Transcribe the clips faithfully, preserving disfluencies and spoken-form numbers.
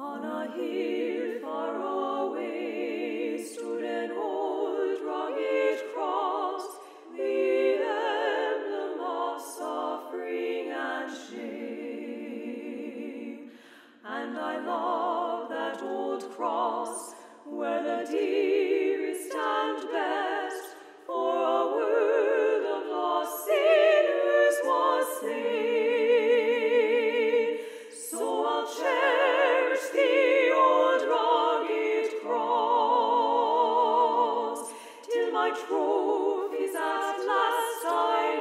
On a hill far away stood an old rugged cross, the emblem of suffering and shame. And I love that old cross, where the dearest and best for a world of lost sinners was slain. So I'll cherish the old rugged cross till my trophies at last I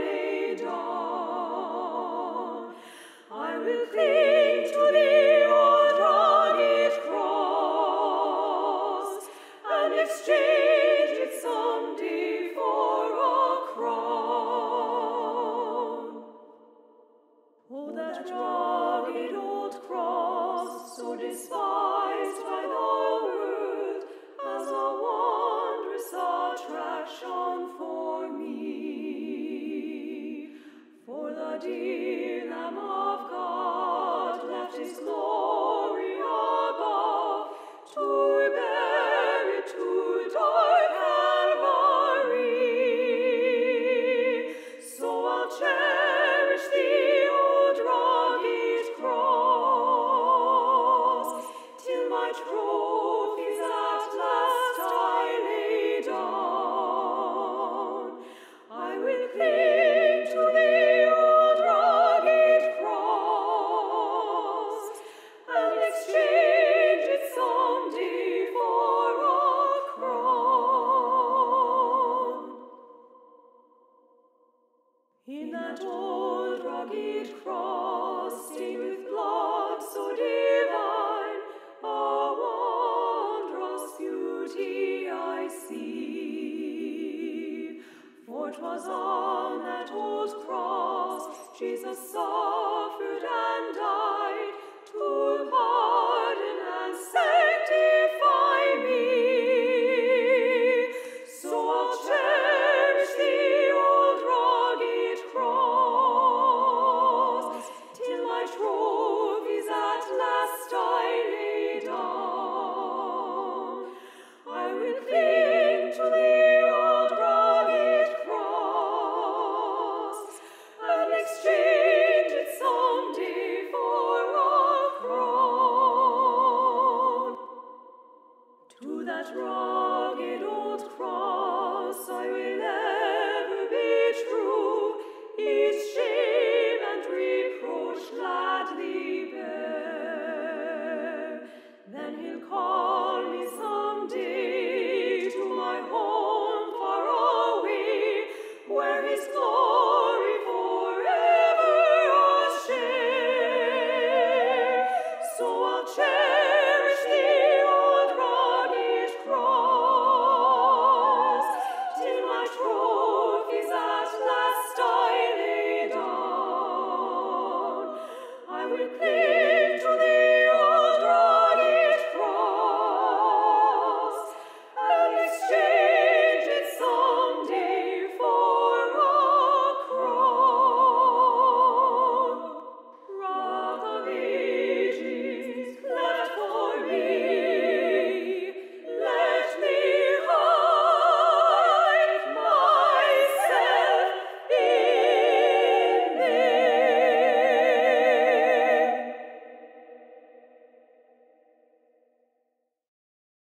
lay down. I will cling to the old rugged cross and exchange it someday for a crown. Oh, that rugged old cross, so despised by the world, as a wondrous attraction for me. For the dear Lamb of God left his glory above to bear it to dark Calvary. So I'll cherish the old rugged cross till my trophies at last I lay down. I will cling to the old rugged cross and exchange it someday for a crown. In that old rugged cross, stained with blood so divine, a wondrous beauty I see. For 'twas on that old cross Jesus suffered and died to pardon